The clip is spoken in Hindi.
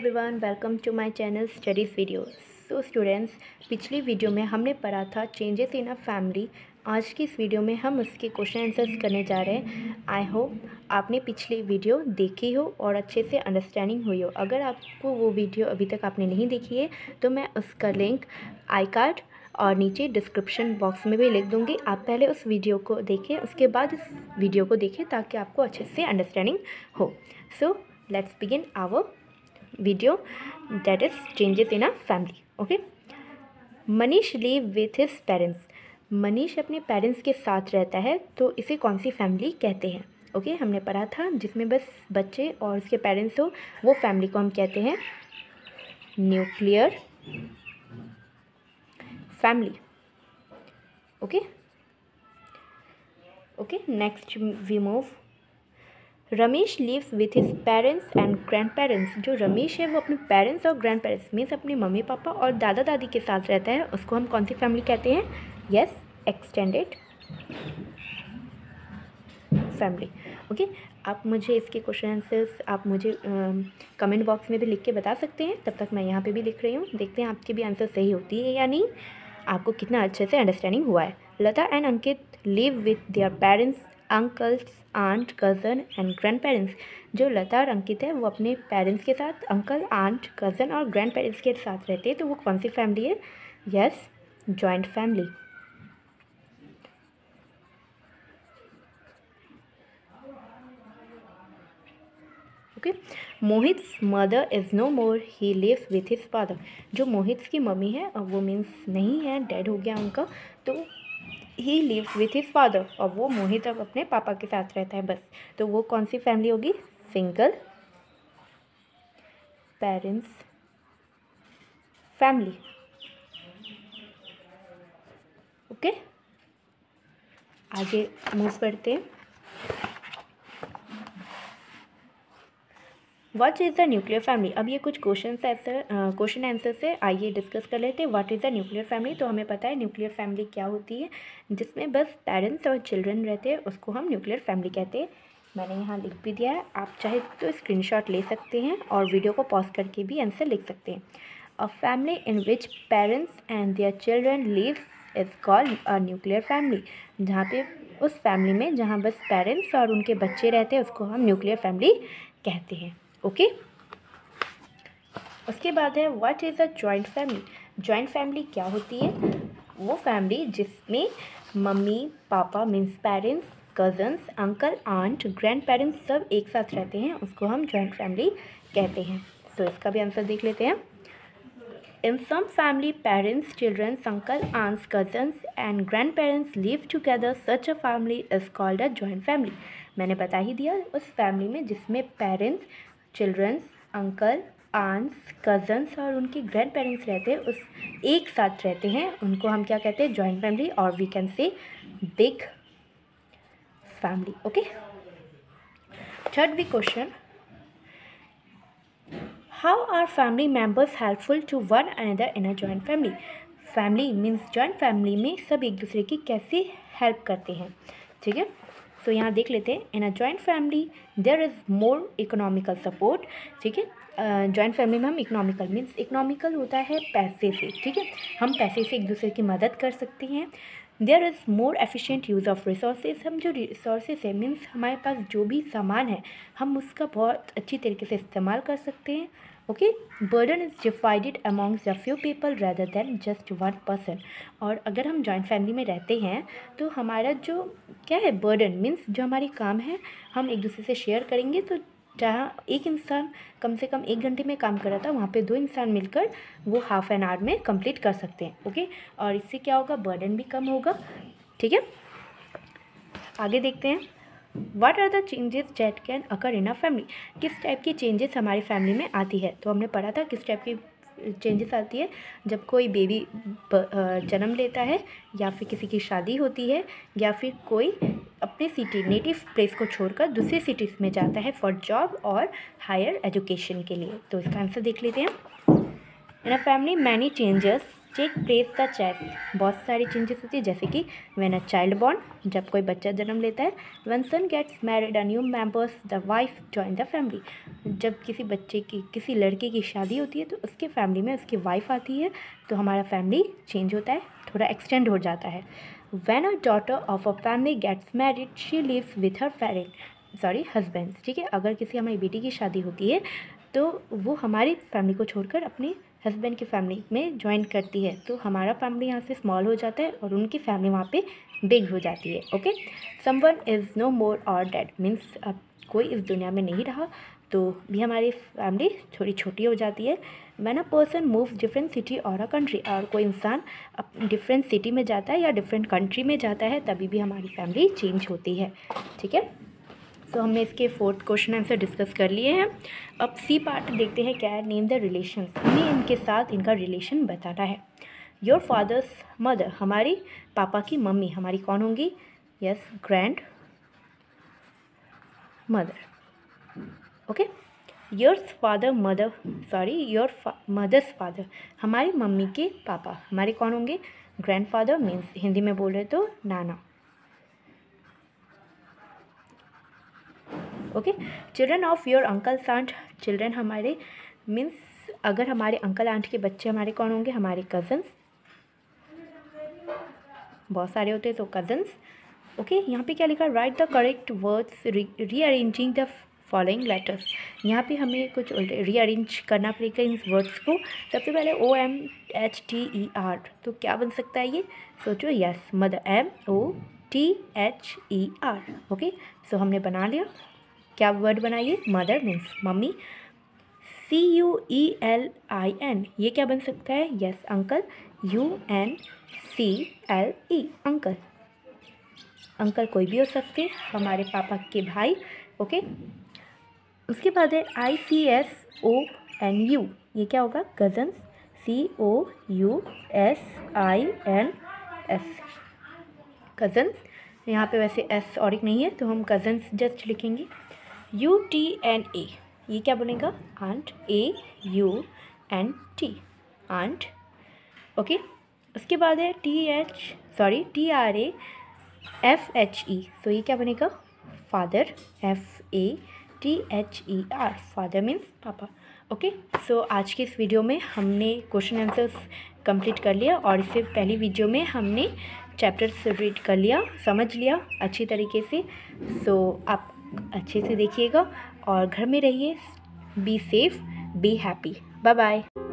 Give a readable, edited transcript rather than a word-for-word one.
Everyone, welcome to my channel studies videos. So students, पिछली वीडियो में हमने पढ़ा था चेंजेस इन अ फैमिली। आज की इस वीडियो में हम उसके क्वेश्चन आंसर्स करने जा रहे हैं। आई होप आपने पिछली वीडियो देखी हो और अच्छे से अंडरस्टैंडिंग हुई हो। अगर आपको वो वीडियो अभी तक आपने नहीं देखी है तो मैं उसका लिंक आई कार्ड और नीचे डिस्क्रिप्शन बॉक्स में भी लिख दूँगी। आप पहले उस वीडियो को देखें, उसके बाद इस वीडियो को देखें ताकि आपको अच्छे से अंडरस्टैंडिंग हो। So let's begin our video that is changes in a family. Okay, Manish live with his parents. Manish अपने पेरेंट्स के साथ रहता है, तो इसे कौन सी फैमिली कहते हैं? ओके, हमने पढ़ा था जिसमें बस बच्चे और उसके पेरेंट्स हो, वो फैमिली को हम कहते हैं nuclear family. Okay okay, next we move. Ramesh lives with his parents and grand parents. जो रमेश है वो अपने पेरेंट्स और ग्रैंड पेरेंट्स मीन्स अपने मम्मी पापा और दादा दादी के साथ रहता है, उसको हम कौन सी फैमिली कहते हैं? Yes, extended family. ओके, आप मुझे इसके क्वेश्चन आंसर्स आप मुझे कमेंट बॉक्स में भी लिख के बता सकते हैं। तब तक मैं यहाँ पे भी लिख रही हूँ, देखते हैं आपकी भी आंसर सही होती है या नहीं, आपको कितना अच्छे से अंडरस्टैंडिंग हुआ है। Lata and Ankit live with their parents, uncles, aunt, cousin and grand parents. जो लता और अंकित है वो अपने पेरेंट्स के साथ, अंकल, आंट, कज़न और ग्रैंड पेरेंट्स के साथ रहते हैं, तो वो कौन सी फैमिली है? Yes, joint family. Okay, Mohit's mother is no more, he lives with his father. जो मोहित्स की मम्मी है वो मीन्स नहीं है, डेड हो गया उनका, तो he lives with his father और वो मोहित अब अपने पापा के साथ रहता है बस, तो वो कौन सी फैमिली होगी? Single parents family. ओके, आगे मूव करते हैं। What is the nuclear family? अब ये कुछ क्वेश्चन आंसर से आइए डिस्कस कर लेते हैं। What is the nuclear family? तो हमें पता है न्यूक्लियर फैमिली क्या होती है, जिसमें बस पेरेंट्स और चिल्ड्रन रहते हैं, उसको हम न्यूक्लियर फैमिली कहते हैं। मैंने यहाँ लिख भी दिया है, आप चाहे तो स्क्रीनशॉट ले सकते हैं और वीडियो को पॉज करके भी आंसर लिख सकते हैं। A family in which parents and their children lives is called a nuclear family. जहाँ पे उस फैमिली में जहाँ बस पेरेंट्स और उनके बच्चे रहते हैं उसको हम न्यूक्लियर फैमिली कहते हैं। ओके, उसके बाद है what is a joint family? Joint family क्या होती है? वो फैमिली जिसमें mummy papa means parents, cousins, uncle, aunt, grand parents सब एक साथ रहते हैं, उसको हम जॉइंट फैमिली कहते हैं। तो इसका भी आंसर देख लेते हैं। In some family parents, childrens, uncle, aunts, cousins and grand parents live together, such a family is called a joint family. मैंने बता ही दिया, उस फैमिली में जिसमें parents, childrens, uncle, aunts, cousins और उनके ग्रैंड पेरेंट्स रहते हैं, उस एक साथ रहते हैं, उनको हम क्या कहते हैं? जॉइंट फैमिली और we can say big family. Okay, third भी question, how are family members helpful to one another in a joint family? Family means joint family में सब एक दूसरे की कैसे हेल्प करते हैं, ठीक है? तो यहाँ देख लेते हैं, in a joint family there is more economical support. ठीक है, जॉइंट फैमिली में हम इकोनॉमिकल मीन्स इकोनॉमिकल होता है पैसे से, ठीक है, हम पैसे से एक दूसरे की मदद कर सकते हैं। There is more efficient use of resources. हम जो रिसोर्सेज है मीन्स हमारे पास जो भी सामान है हम उसका बहुत अच्छी तरीके से इस्तेमाल कर सकते हैं। Okay, burden is divided amongst a few people rather than just one person. और अगर हम जॉइंट फैमिली में रहते हैं तो हमारा जो क्या है बर्डन मीन्स जो हमारी काम है हम एक दूसरे से शेयर करेंगे। तो जहाँ एक इंसान कम से कम 1 घंटे में काम कर रहा था, वहाँ पे 2 इंसान मिलकर वो हाफ एन आवर में कंप्लीट कर सकते हैं। ओके, और इससे क्या होगा? बर्डन भी कम होगा। ठीक है, आगे देखते हैं। What are the changes that can occur in a family? किस टाइप की changes हमारी family में आती है? तो हमने पढ़ा था किस टाइप की changes आती है, जब कोई बेबी जन्म लेता है या फिर किसी की शादी होती है या फिर कोई अपने सिटी नेटिव प्लेस को छोड़कर दूसरी सिटीज़ में जाता है फॉर जॉब और हायर एजुकेशन के लिए। तो इसका आंसर देख लेते हैं। In a family many changes check press the child, बहुत सारी चेंजेस होती है जैसे कि व्हेन अ चाइल्ड बॉर्न, जब कोई बच्चा जन्म लेता है, when son gets married a new members the wife join the family, जब किसी बच्चे की किसी लड़के की शादी होती है तो उसके फैमिली में उसकी वाइफ आती है तो हमारा फैमिली चेंज होता है, थोड़ा एक्सटेंड हो जाता है। When a daughter of a family gets married she lives with her husband, ठीक है, अगर किसी हमारी बेटी की शादी होती है तो वो हमारी फैमिली को छोड़कर अपने हस्बैंड की फैमिली में ज्वाइन करती है तो हमारा फैमिली यहाँ से स्मॉल हो जाता है और उनकी फैमिली वहाँ पे बिग हो जाती है। Okay, someone is no more और डेड मीन्स अब कोई इस दुनिया में नहीं रहा तो भी हमारी फैमिली थोड़ी छोटी हो जाती है। When a person moves different city और अ कंट्री, और कोई इंसान डिफरेंट सिटी में जाता है या डिफरेंट कंट्री में जाता है तभी भी हमारी फैमिली चेंज होती है, ठीक है। तो हमने इसके फोर्थ क्वेश्चन आंसर डिस्कस कर लिए हैं। अब सी पार्ट देखते हैं क्या है, नेम द रिलेशन, हमें इनके साथ इनका रिलेशन बताना है। योर फादर्स मदर, हमारी पापा की मम्मी हमारी कौन होंगी, yes grand mother, okay. Yours father mother sorry your mother's father, हमारी मम्मी के पापा हमारे कौन होंगे, ग्रैंड फादर मीन्स हिंदी में बोल रहे तो नाना, okay. Children of your uncles aunt, children हमारे मीन्स अगर हमारे अंकल आंट के बच्चे हमारे कौन होंगे, हमारे कज़न्स बहुत सारे होते हैं तो कज़न्स, ओके। यहाँ पे क्या लिखा, right the correct words rearranging the following letters, यहाँ पे हमें कुछ रीअरेंज करना पड़ेगा इन वर्ड्स को। सबसे पहले OMHTER तो क्या बन सकता है ये सोचो, yes mother MOTHER, okay. So हमने बना लिया, क्या वर्ड बनाइए, मदर मीन्स मम्मी। CUELIN ये क्या बन सकता है, yes uncle UNCLE uncle, uncle कोई भी हो सकते, हमारे पापा के भाई, ओके। उसके बाद है ICSONU ये क्या होगा, कजन्स COUSINS कजन्स, यहाँ पे वैसे S ऑरिक नहीं है तो हम कजन्स जस्ट लिखेंगे। UTNA ये क्या बनेगा, आंट AUNT आंट, ओके। उसके बाद है TRAFHE सो ये क्या बनेगा, फादर FATHER फादर मीन्स पापा, ओके। सो आज के इस वीडियो में हमने क्वेश्चन आंसर्स कंप्लीट कर लिया और इससे पहली वीडियो में हमने चैप्टर्स रीड कर लिया, समझ लिया अच्छी तरीके से। सो आप अच्छे से देखिएगा और घर में रहिए, be safe be happy, bye bye.